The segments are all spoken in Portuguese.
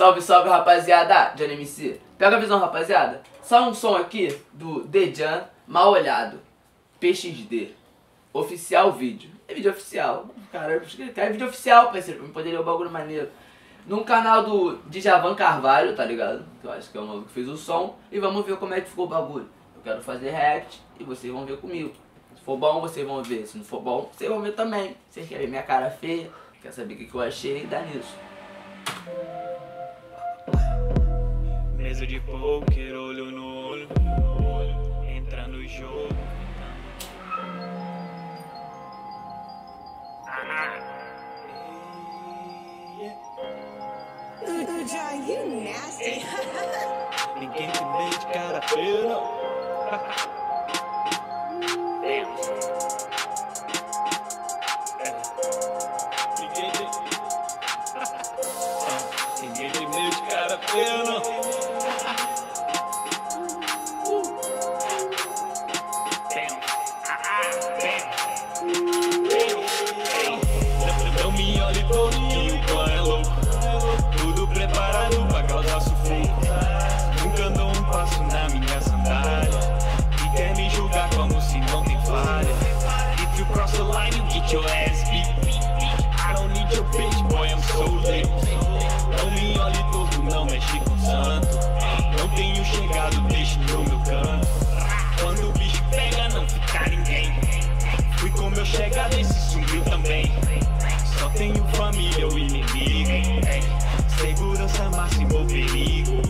Salve, salve, rapaziada, Jhony MC. Pega a visão, rapaziada. Sai um som aqui do Djah Mal Olhado, PXD, oficial vídeo. É vídeo oficial, cara, é vídeo oficial, parceiro, pra me poder ler o bagulho maneiro. Num canal do Djavan Carvalho, tá ligado? Que eu acho que é o maluco que fez o som. E vamos ver como é que ficou o bagulho. Eu quero fazer react e vocês vão ver comigo. Se for bom, vocês vão ver. Se não for bom, vocês vão ver também. Vocês querem minha cara feia, quer saber o que eu achei, dá nisso. Mesa de poker, olho no olho, entra no jogo. John, you nasty. Ninguém te vê de cara feia. Ninguém te vê de cara feia. Your ass beat, I don't need your bitch, boy, I'm so late. Não me olhe torto, não mexe com santo. Não tenho chegado, deixe no meu canto. Quando o bicho pega, não fica ninguém. Fui com meu chegado, esse sumiu também. Só tenho família ou inimigo. Segurança máxima ou perigo.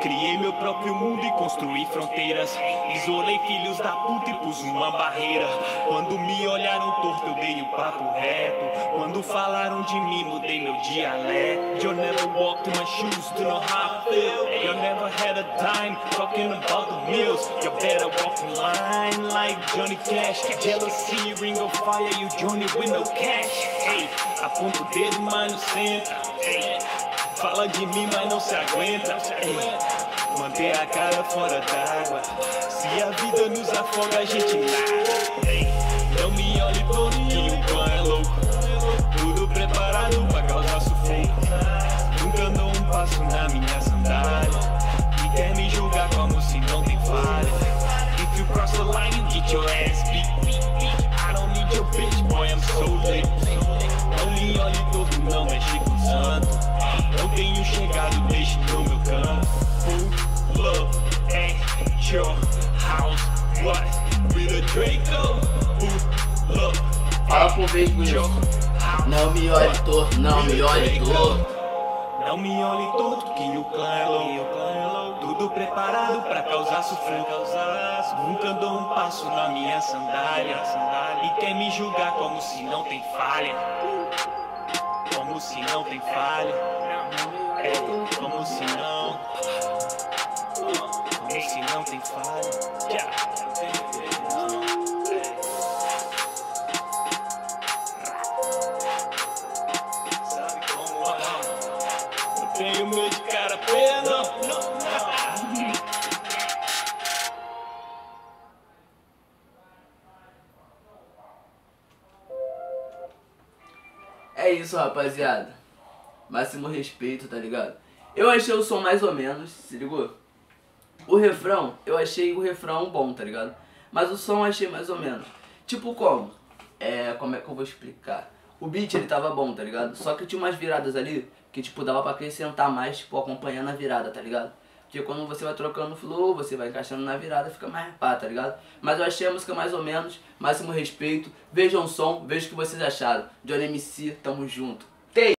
Criei meu próprio mundo e construí fronteiras. Isolei filhos da puta e pus uma barreira. Quando me olharam torto eu dei o papo reto. Quando falaram de mim mudei meu dialeto. You never walked in my shoes, do know how I feel. You never had a dime, talking about the meals. You better walk in line like Johnny Cash. Jealousy, ring of fire, you Johnny with no cash. Aponta o dedo, mas não senta. Fala de mim, mas não se aguenta. Manter a cara fora d'água. Se a vida nos afoga, a gente nada. Não me olhe todinho, o clã é louco. Tudo preparado pra causar sufoco. Nunca andou um passo na minha sandália. E quer me julgar como se não tem falha. If you cross the line, you get your ass beat. I don't need your bitch, boy, I'm so late. Não me olhe torto, não mexe com santo. Não tenho chegado, deixe no meu canto. Pull up at your house, what? With a Draco. Pull up at your house. Não me olhe torto, não me olhe torto. Não me olhe torto, que o clã é louco. Tudo preparado pra causar sofrimento. Nunca andou um passo na minha sandália. E quer me julgar como se não tem falha. Como se não tem falha. Como se não, tem falha. Sabe como é? Não tenho medo de cara feia, não. É isso, rapaziada. Máximo respeito, tá ligado? Eu achei o som mais ou menos, se ligou? O refrão, eu achei o refrão bom, tá ligado? Mas o som eu achei mais ou menos. Tipo como? Como é que eu vou explicar? O beat, ele tava bom, tá ligado? Só que tinha umas viradas ali que, tipo, dava pra acrescentar mais, tipo, acompanhando a virada, tá ligado? Porque quando você vai trocando o flow, você vai encaixando na virada, fica mais pá, tá ligado? Mas eu achei a música mais ou menos, máximo respeito. Vejam o som, vejam o que vocês acharam. Jhony MC, tamo junto.